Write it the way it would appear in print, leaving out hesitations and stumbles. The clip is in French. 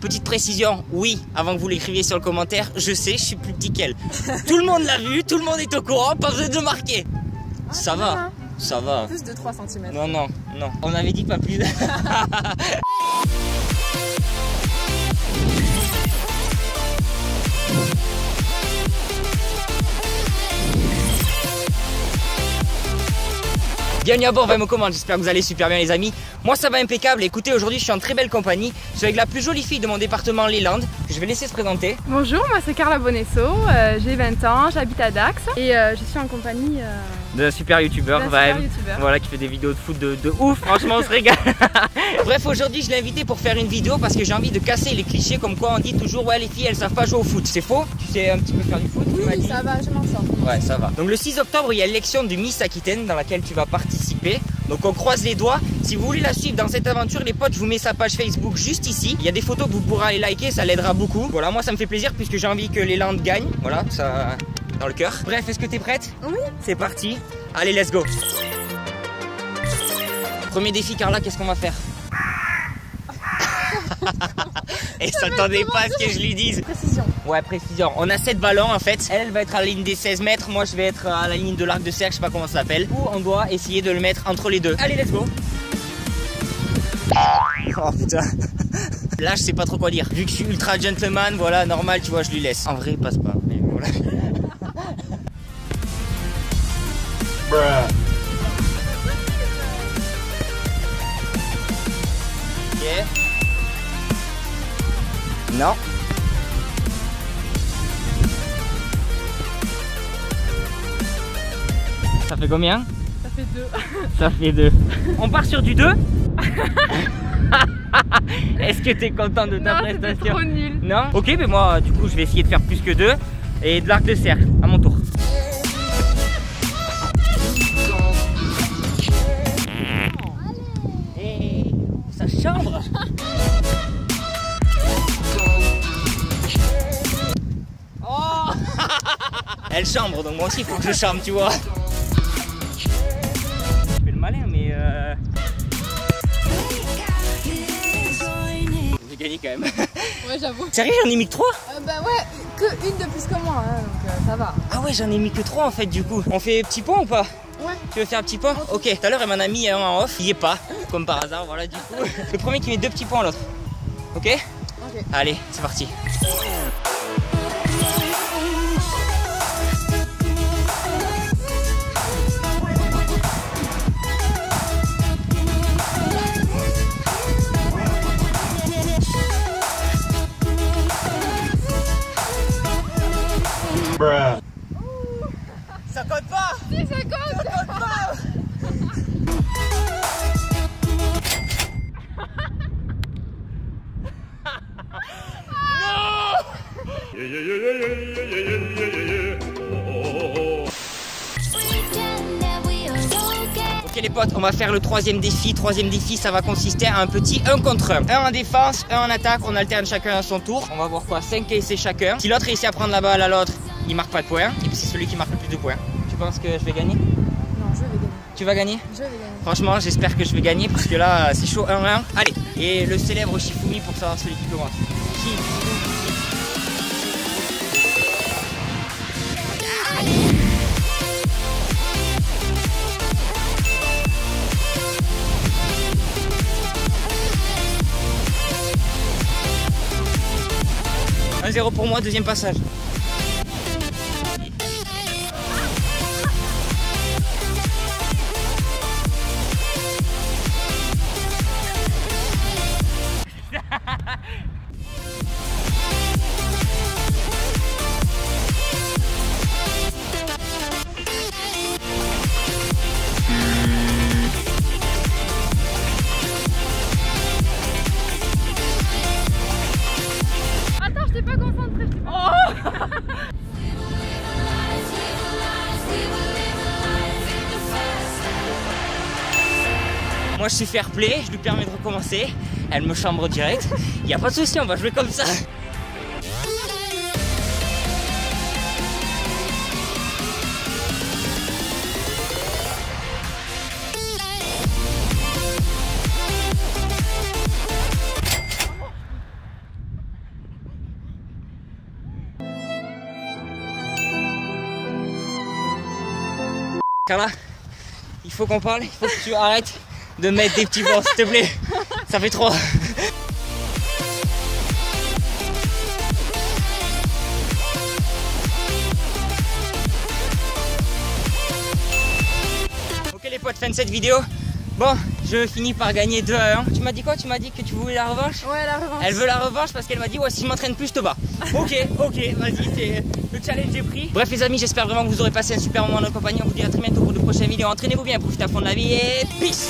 Petite précision, oui, avant que vous l'écriviez sur le commentaire, je sais, je suis plus petit qu'elle. Tout le monde l'a vu, tout le monde est au courant, pas besoin de le marquer. Ah, ça va, hein. Ça va. Plus de 3 cm. Non, non, non. On avait dit pas plus. Bienvenue à bord, Vem aux commandes, j'espère que vous allez super bien les amis. Moi ça va impeccable, écoutez aujourd'hui je suis en très belle compagnie. Je suis avec la plus jolie fille de mon département, l'Islande, que je vais laisser se présenter. Bonjour, moi c'est Carla Bonesso, j'ai 20 ans, j'habite à Dax et je suis en compagnie de la super youtubeur Vem, voilà, qui fait des vidéos de foot de ouf, franchement on se régale. Bref, aujourd'hui je l'ai invitée pour faire une vidéo parce que j'ai envie de casser les clichés comme quoi on dit toujours ouais les filles elles savent pas jouer au foot, c'est faux. Tu sais un petit peu faire du foot? Oui, oui ça va, je m'en sors. Ouais ça va. Donc le 6 octobre il y a l'élection du Miss Aquitaine dans laquelle tu vas partir. Donc on croise les doigts. Si vous voulez la suivre dans cette aventure les potes, je vous mets sa page Facebook juste ici. Il y a des photos que vous pourrez aller liker, ça l'aidera beaucoup. Voilà, moi ça me fait plaisir puisque j'ai envie que les Landes gagnent. Voilà, ça dans le cœur. Bref, est-ce que t'es prête? Oui. C'est parti. Allez, let's go. Premier défi Carla, qu'est-ce qu'on va faire? Et ça t'attendait pas à ce que je lui dise. Précision. Ouais, précision. On a 7 ballons en fait. Elle va être à la ligne des 16 mètres. Moi, je vais être à la ligne de l'arc de cercle. Je sais pas comment ça s'appelle. Où on doit essayer de le mettre entre les deux. Allez, let's go. Oh putain. Là, je sais pas trop quoi dire. Vu que je suis ultra gentleman, voilà, normal, tu vois, je lui laisse. En vrai, il passe pas. Mais voilà. Yeah. Non. Ça fait combien? Ça fait 2. Ça fait 2. On part sur du 2. Est-ce que t'es content de ta prestation? Non, trop nul. Non. Ok, mais moi, du coup, je vais essayer de faire plus que 2 et de l'arc de cercle à mon tour. Et ça chambre. Elle chambre, donc moi aussi il faut que je chambre, tu vois. Je fais le malin, mais j'ai gagné quand même. Ouais, j'avoue. Sérieux, j'en ai mis que 3 ? Bah ouais, que une de plus que moi, hein, donc ça va. Ah ouais, j'en ai mis que 3 en fait, du coup. On fait petit point ou pas ? Ouais. Tu veux faire un petit point ? Ok, tout à l'heure, elle m'en a mis un en off. Il y est pas, comme par hasard, voilà, du coup. Le premier qui met 2 petits points, l'autre. Ok ? Ok. Allez, c'est parti. Ça compte pas. Si ça compte. Ça compte pas. Non. Ok les potes, on va faire le 3e défi. 3e défi, ça va consister à un petit 1 contre 1. 1 en défense, 1 en attaque. On alterne chacun à son tour. On va voir quoi, 5 essais chacun. Si l'autre réussit à prendre la balle à l'autre, il marque pas de points, et puis c'est celui qui marque le plus de points. Tu penses que je vais gagner? Non, je vais gagner. Tu vas gagner? Je vais gagner. Franchement, j'espère que je vais gagner parce que là, c'est chaud 1-1. Allez, et le célèbre Chifoumi pour savoir celui qui commence. Chifoumi. 1-0 pour moi, 2e passage. Moi je suis fair play, je lui permets de recommencer, elle me chambre direct, il n'y a pas de souci, on va jouer comme ça. Carla, il faut qu'on parle, il faut que tu arrêtes de mettre des petits bords, s'il te plaît. Ça fait trop. Ok les potes, fin de cette vidéo. Bon, je finis par gagner 2-1. Tu m'as dit quoi? Tu m'as dit que tu voulais la revanche? Ouais, la revanche. Elle veut la revanche parce qu'elle m'a dit ouais, si je m'entraîne plus, je te bats. Ok, vas-y, le challenge est pris. Bref les amis, j'espère vraiment que vous aurez passé un super moment en notre compagnie. On vous dit à très bientôt pour de prochaines vidéos. Entraînez-vous bien, profitez à fond de la vie et peace.